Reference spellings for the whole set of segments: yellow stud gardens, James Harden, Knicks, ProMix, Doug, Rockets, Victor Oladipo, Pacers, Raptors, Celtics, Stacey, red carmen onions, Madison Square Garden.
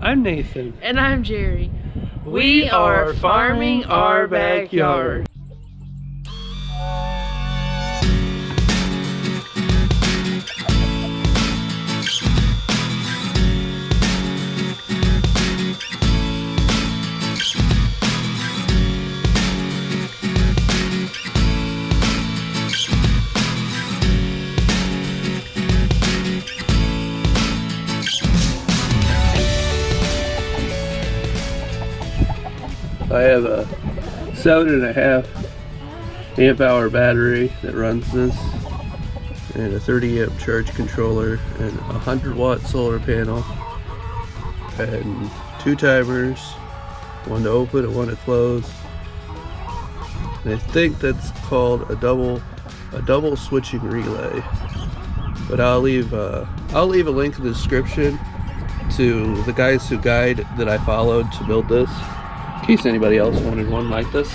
I'm Nathan. And I'm Jerry. We are farming our backyard. I have a 7.5 amp-hour battery that runs this, and a 30 amp charge controller, and a 100-watt solar panel, and 2 timers, one to open and one to close. And I think that's called a double switching relay. But I'll leave a link in the description to the guys who that I followed to build this, in case anybody else wanted one like this.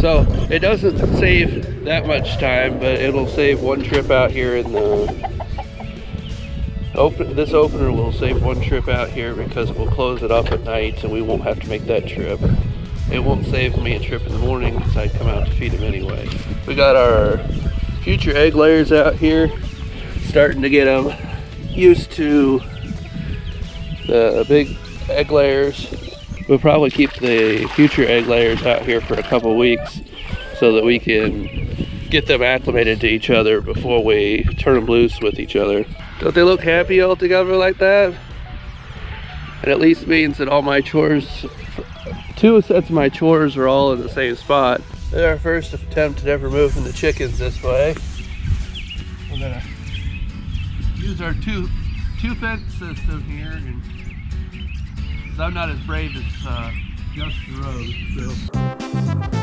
So it doesn't save that much time, but it'll save one trip out here in the open. This opener will save one trip out here because we'll close it up at night, and we won't have to make that trip. It won't save me a trip in the morning because I'd come out to feed them anyway. We got our future egg layers out here, starting to get them used to the big egg layers. We'll probably keep the future egg layers out here for a couple weeks so that we can get them acclimated to each other before we turn them loose with each other. Don't they look happy all together like that? It at least means that all my chores, 2 sets of my chores, are all in the same spot. This is our first attempt at ever moving the chickens this way. We're gonna use our two fence system here, and I'm not as brave as Gus the Road,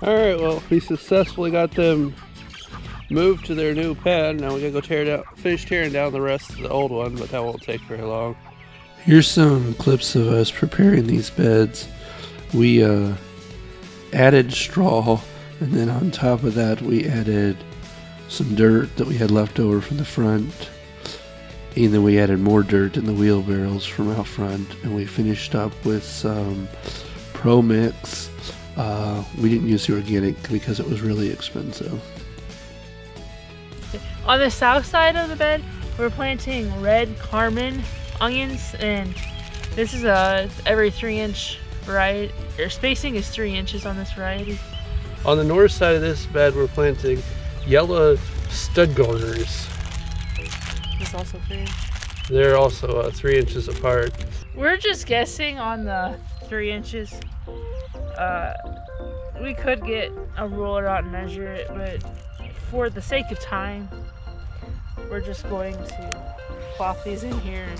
Alright, well, we successfully got them moved to their new pen. Now we gotta go finish tearing down the rest of the old one, but that won't take very long. Here's some clips of us preparing these beds. We added straw, and then on top of that we added some dirt that we had left over from the front. And then we added more dirt in the wheelbarrows from out front, and we finished up with some ProMix. We didn't use the organic because it was really expensive. On the south side of the bed, we're planting red carmen onions, and this is every 3-inch variety. Or spacing is 3 inches on this variety. On the north side of this bed, we're planting yellow stud gardens. That's also 3 inches. They're also 3 inches apart. We're just guessing on the 3 inches. We could get a ruler out and measure it, but for the sake of time, we're just going to plop these in here and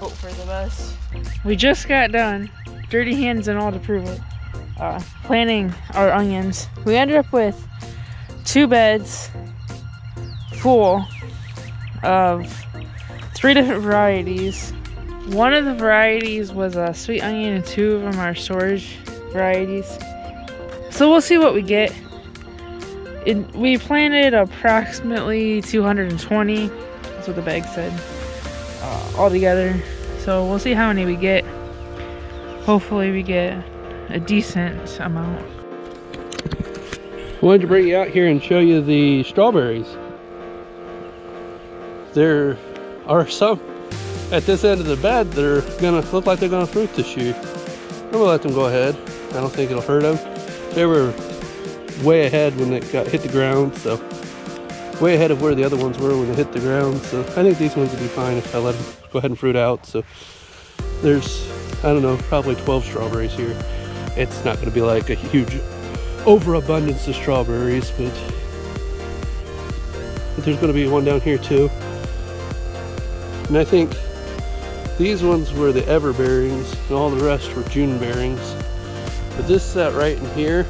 hope for the best. We just got done, dirty hands and all to prove it, planting our onions. We ended up with 2 beds full of 3 different varieties. One of the varieties was a sweet onion, and 2 of them are storage varieties. So we'll see what we get. We planted approximately 220, that's what the bag said, all together. So we'll see how many we get. Hopefully we get a decent amount. I wanted to bring you out here and show you the strawberries. There are some at this end of the bed that are gonna look like they're gonna fruit this year. I'm gonna let them go ahead. I don't think it'll hurt them. They were way ahead when they hit the ground, so way ahead of where the other ones were when they hit the ground. So I think these ones will be fine if I let them go ahead and fruit out. So there's, I don't know, probably 12 strawberries here. It's not going to be like a huge overabundance of strawberries, but but there's going to be one down here too. And I think these ones were the ever bearings and all the rest were June bearings. But this set right in here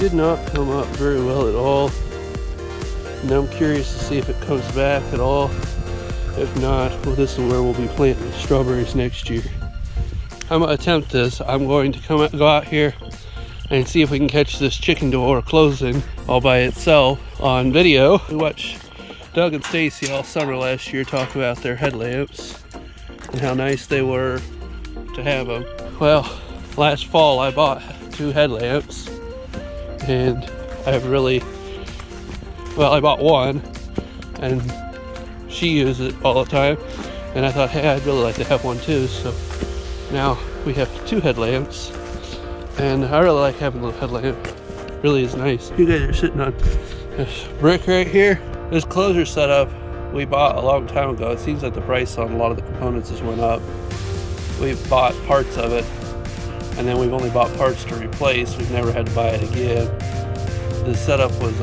did not come up very well at all. Now I'm curious to see if it comes back at all. If not, well, this is where we'll be planting strawberries next year. I'm gonna attempt this. I'm going to go out here and see if we can catch this chicken door closing all by itself on video. We watched Doug and Stacey all summer last year talk about their headlamps and how nice they were to have them. Well, last fall I bought 2 headlamps and I've really, well, I bought one and she uses it all the time, and I thought, hey, I'd really like to have one too. So now we have 2 headlamps, and I really like having the headlamp. It really is nice. You guys are sitting on this brick right here. This closure setup we bought a long time ago. It seems like the price on a lot of the components has went up. We've bought parts of it, and then we've only bought parts to replace. We've never had to buy it again. The setup was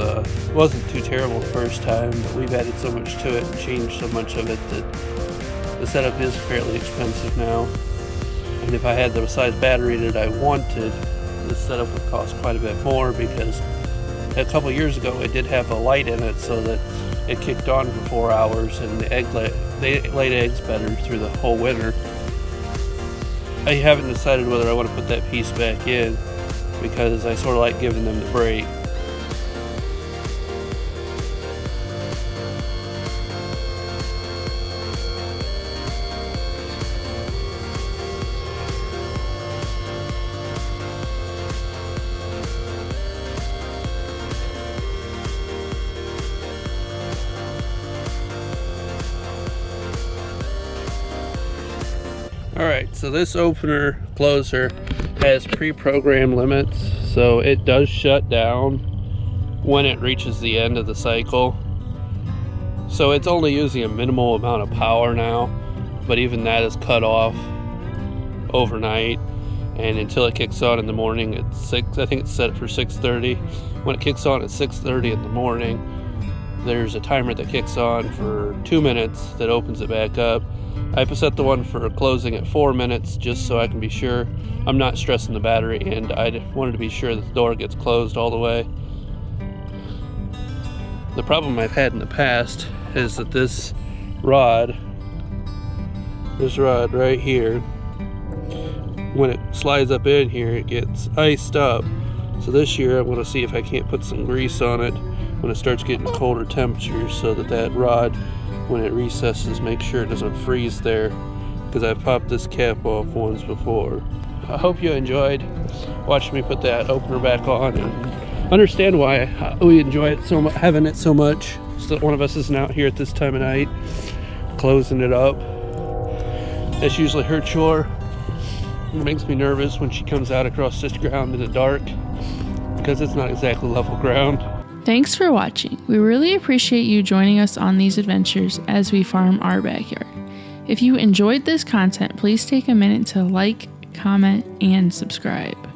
wasn't too terrible the first time, but we've added so much to it and changed so much of it that the setup is fairly expensive now. And if I had the size battery that I wanted, the setup would cost quite a bit more, because a couple years ago it did have a light in it so that it kicked on for 4 hours, and the they laid eggs better through the whole winter. I haven't decided whether I want to put that piece back in, because I sort of like giving them the break. Alright, so this opener closer has pre-programmed limits, so it does shut down when it reaches the end of the cycle. So it's only using a minimal amount of power now, but even that is cut off overnight, and until it kicks on in the morning at 6, I think it's set for 6:30. When it kicks on at 6:30 in the morning, there's a timer that kicks on for 2 minutes that opens it back up. I set the one for closing at 4 minutes just so I can be sure. I'm not stressing the battery, and I wanted to be sure that the door gets closed all the way. The problem I've had in the past is that this rod right here, when it slides up in here, it gets iced up. So this year I want to see if I can't put some grease on it when it starts getting colder temperatures, so that that rod, when it recesses, make sure it doesn't freeze there, because I've popped this cap off once before. I hope you enjoyed watching me put that opener back on, and understand why we enjoy it so much, having it so much, so that one of us isn't out here at this time of night closing it up. That's usually her chore. It makes me nervous when she comes out across this ground in the dark, because it's not exactly level ground. Thanks for watching. We really appreciate you joining us on these adventures as we farm our backyard. If you enjoyed this content, please take a minute to like, comment, and subscribe.